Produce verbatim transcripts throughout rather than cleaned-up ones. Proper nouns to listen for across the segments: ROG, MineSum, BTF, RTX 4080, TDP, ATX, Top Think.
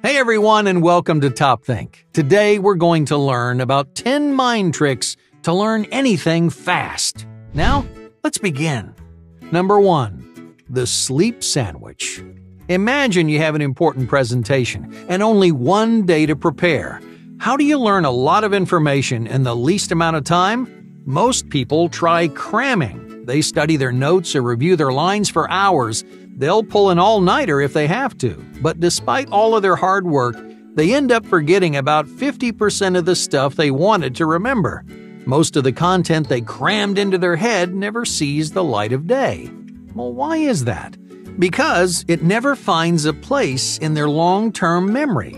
Hey everyone, and welcome to Top Think. Today we're going to learn about ten mind tricks to learn anything fast. Now, let's begin. Number one, the sleep sandwich. Imagine you have an important presentation and only one day to prepare. How do you learn a lot of information in the least amount of time? Most people try cramming. They study their notes or review their lines for hours. They'll pull an all-nighter if they have to, but despite all of their hard work, they end up forgetting about fifty percent of the stuff they wanted to remember. Most of the content they crammed into their head never sees the light of day. Well, why is that? Because it never finds a place in their long-term memory.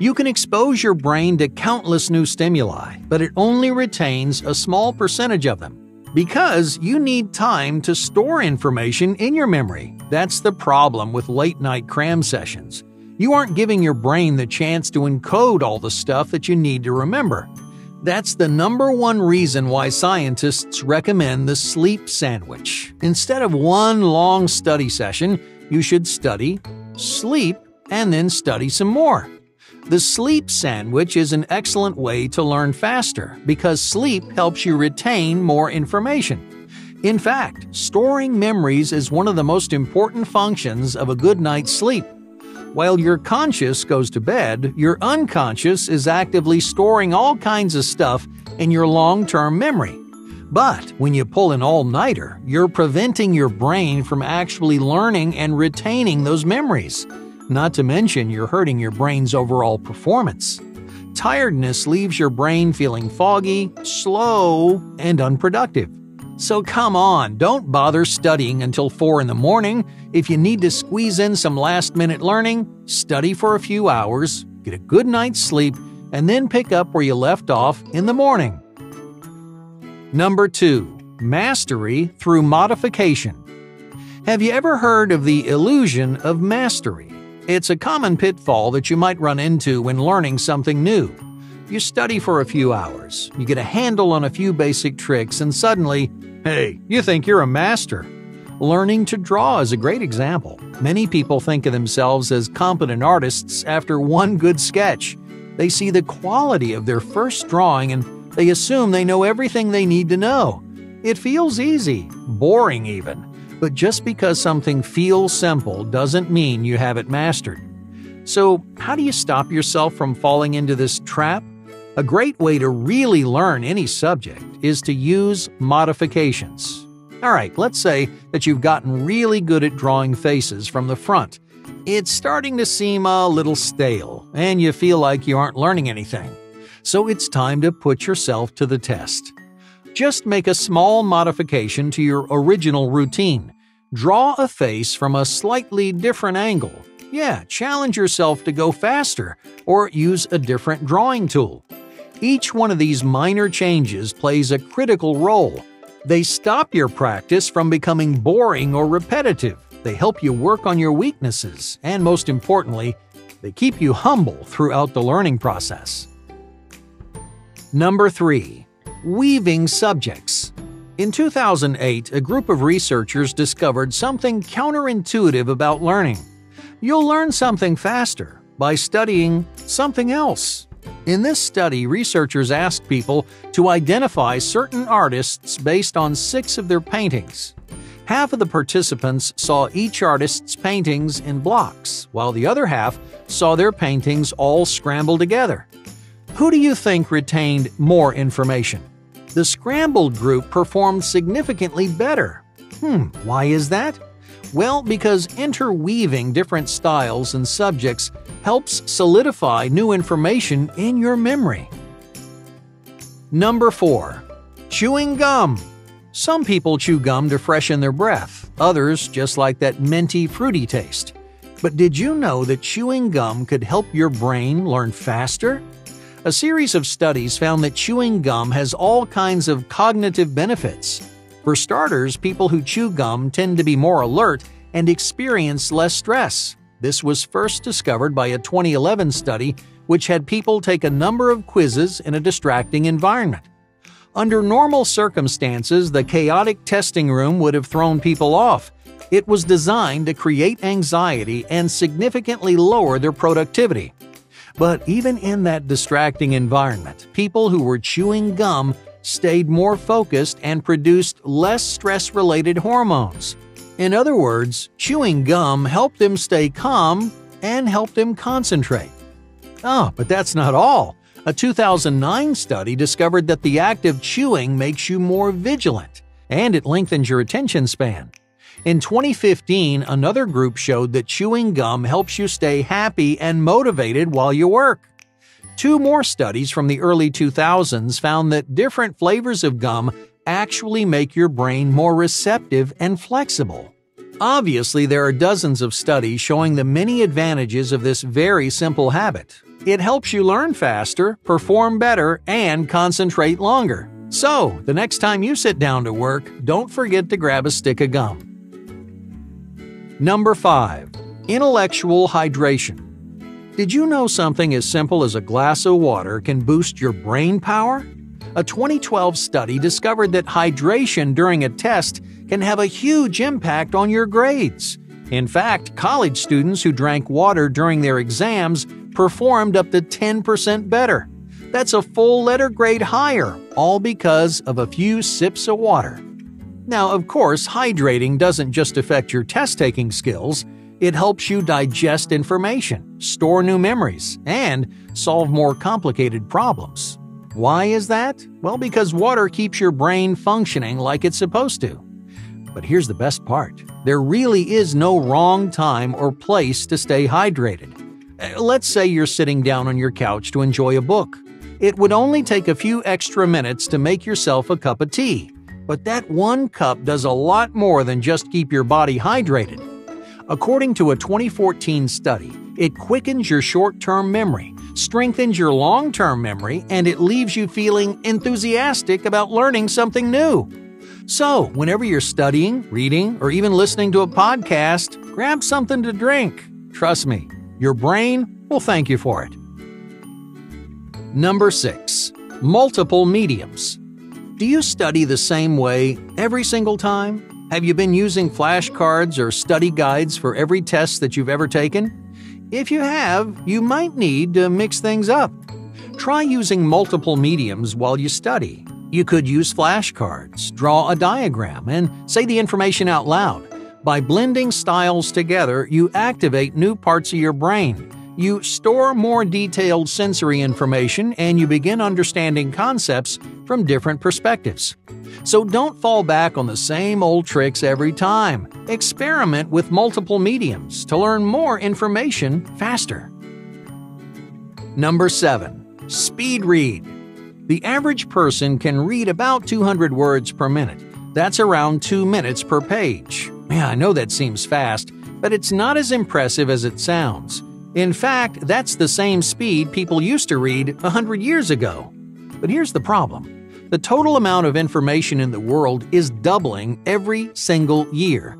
You can expose your brain to countless new stimuli, but it only retains a small percentage of them, because you need time to store information in your memory. That's the problem with late-night cram sessions. You aren't giving your brain the chance to encode all the stuff that you need to remember. That's the number one reason why scientists recommend the sleep sandwich. Instead of one long study session, you should study, sleep, and then study some more. The sleep sandwich is an excellent way to learn faster because sleep helps you retain more information. In fact, storing memories is one of the most important functions of a good night's sleep. While your conscious goes to bed, your unconscious is actively storing all kinds of stuff in your long-term memory. But when you pull an all-nighter, you're preventing your brain from actually learning and retaining those memories. Not to mention, you're hurting your brain's overall performance. Tiredness leaves your brain feeling foggy, slow, and unproductive. So come on, don't bother studying until four in the morning. If you need to squeeze in some last-minute learning, study for a few hours, get a good night's sleep, and then pick up where you left off in the morning. Number two, mastery through modification. Have you ever heard of the illusion of mastery? It's a common pitfall that you might run into when learning something new. You study for a few hours, you get a handle on a few basic tricks, and suddenly, hey, you think you're a master. Learning to draw is a great example. Many people think of themselves as competent artists after one good sketch. They see the quality of their first drawing and they assume they know everything they need to know. It feels easy, boring even. But just because something feels simple doesn't mean you have it mastered. So, how do you stop yourself from falling into this trap? A great way to really learn any subject is to use modifications. Alright, let's say that you've gotten really good at drawing faces from the front. It's starting to seem a little stale, and you feel like you aren't learning anything. So it's time to put yourself to the test. Just make a small modification to your original routine. Draw a face from a slightly different angle. Yeah, challenge yourself to go faster or use a different drawing tool. Each one of these minor changes plays a critical role. They stop your practice from becoming boring or repetitive. They help you work on your weaknesses, and most importantly, they keep you humble throughout the learning process. Number three. Weaving subjects. In two thousand eight, a group of researchers discovered something counterintuitive about learning. You'll learn something faster by studying something else. In this study, researchers asked people to identify certain artists based on six of their paintings. Half of the participants saw each artist's paintings in blocks, while the other half saw their paintings all scrambled together. Who do you think retained more information? The scrambled group performed significantly better. Hmm, why is that? Well, because interweaving different styles and subjects helps solidify new information in your memory. Number four, chewing gum. Some people chew gum to freshen their breath, others just like that minty, fruity taste. But did you know that chewing gum could help your brain learn faster? A series of studies found that chewing gum has all kinds of cognitive benefits. For starters, people who chew gum tend to be more alert and experience less stress. This was first discovered by a twenty eleven study, which had people take a number of quizzes in a distracting environment. Under normal circumstances, the chaotic testing room would have thrown people off, It was designed to create anxiety and significantly lower their productivity. But even in that distracting environment, people who were chewing gum stayed more focused and produced less stress-related hormones. In other words, chewing gum helped them stay calm and helped them concentrate. Oh, but that's not all. A two thousand nine study discovered that the act of chewing makes you more vigilant, and it lengthens your attention span. In twenty fifteen, another group showed that chewing gum helps you stay happy and motivated while you work. Two more studies from the early two thousands found that different flavors of gum actually make your brain more receptive and flexible. Obviously, there are dozens of studies showing the many advantages of this very simple habit. It helps you learn faster, perform better, and concentrate longer. So, the next time you sit down to work, don't forget to grab a stick of gum. Number five. Intellectual hydration. Did you know something as simple as a glass of water can boost your brain power? A twenty twelve study discovered that hydration during a test can have a huge impact on your grades. In fact, college students who drank water during their exams performed up to ten percent better. That's a full letter grade higher, all because of a few sips of water. Now, of course, hydrating doesn't just affect your test-taking skills. It helps you digest information, store new memories, and solve more complicated problems. Why is that? Well, because water keeps your brain functioning like it's supposed to. But here's the best part. There really is no wrong time or place to stay hydrated. Let's say you're sitting down on your couch to enjoy a book. It would only take a few extra minutes to make yourself a cup of tea. But that one cup does a lot more than just keep your body hydrated. According to a twenty fourteen study, it quickens your short-term memory, strengthens your long-term memory, and it leaves you feeling enthusiastic about learning something new. So, whenever you're studying, reading, or even listening to a podcast, grab something to drink. Trust me, your brain will thank you for it. Number six. Multiple mediums. Do you study the same way every single time? Have you been using flashcards or study guides for every test that you've ever taken? If you have, you might need to mix things up. Try using multiple mediums while you study. You could use flashcards, draw a diagram, and say the information out loud. By blending styles together, you activate new parts of your brain. You store more detailed sensory information and you begin understanding concepts from different perspectives. So don't fall back on the same old tricks every time. Experiment with multiple mediums to learn more information faster. Number seven. Speed read. The average person can read about two hundred words per minute. That's around two minutes per page. Yeah, I know that seems fast, but it's not as impressive as it sounds. In fact, that's the same speed people used to read one hundred years ago. But here's the problem. The total amount of information in the world is doubling every single year.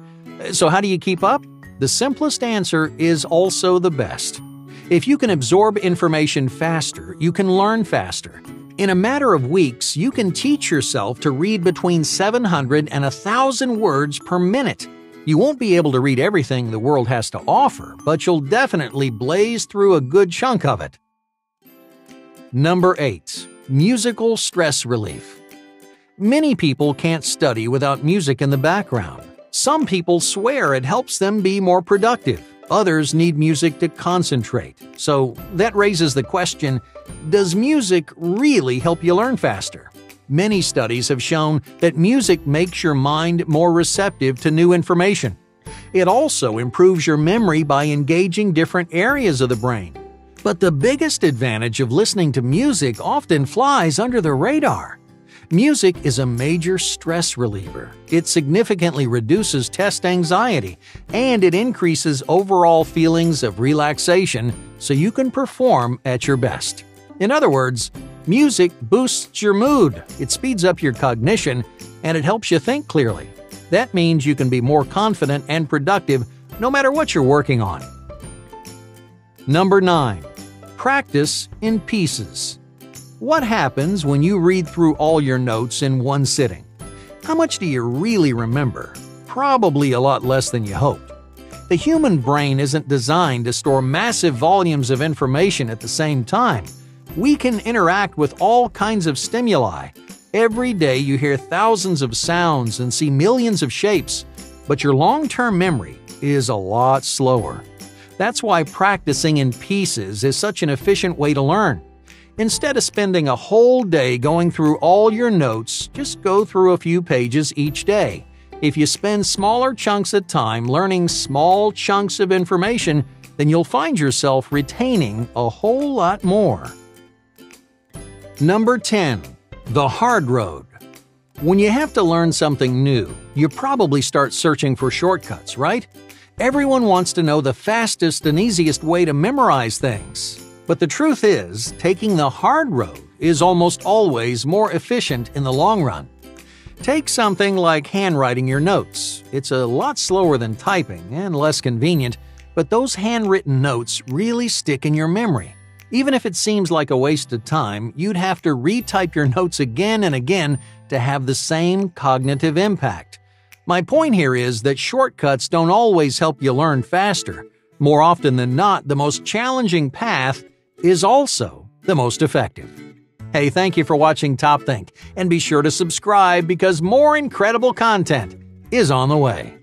So how do you keep up? The simplest answer is also the best. If you can absorb information faster, you can learn faster. In a matter of weeks, you can teach yourself to read between seven hundred and one thousand words per minute. You won't be able to read everything the world has to offer, but you'll definitely blaze through a good chunk of it. Number eight. Musical stress relief. Many people can't study without music in the background. Some people swear it helps them be more productive. Others need music to concentrate. So that raises the question, does music really help you learn faster? Many studies have shown that music makes your mind more receptive to new information. It also improves your memory by engaging different areas of the brain. But the biggest advantage of listening to music often flies under the radar. Music is a major stress reliever. It significantly reduces test anxiety, and it increases overall feelings of relaxation so you can perform at your best. In other words, music boosts your mood, it speeds up your cognition, and it helps you think clearly. That means you can be more confident and productive no matter what you're working on. Number nine. Practice in pieces. What happens when you read through all your notes in one sitting? How much do you really remember? probably a lot less than you hoped. The human brain isn't designed to store massive volumes of information at the same time. We can interact with all kinds of stimuli. Every day you hear thousands of sounds and see millions of shapes, but your long-term memory is a lot slower. That's why practicing in pieces is such an efficient way to learn. Instead of spending a whole day going through all your notes, just go through a few pages each day. If you spend smaller chunks of time learning small chunks of information, then you'll find yourself retaining a whole lot more. Number ten. The hard road. When you have to learn something new, you probably start searching for shortcuts, right? Everyone wants to know the fastest and easiest way to memorize things. But the truth is, taking the hard road is almost always more efficient in the long run. Take something like handwriting your notes. It's a lot slower than typing and less convenient, but those handwritten notes really stick in your memory. Even if it seems like a waste of time, you'd have to retype your notes again and again to have the same cognitive impact. My point here is that shortcuts don't always help you learn faster. More often than not, the most challenging path is also the most effective. Hey, thank you for watching Top Think, and be sure to subscribe because more incredible content is on the way.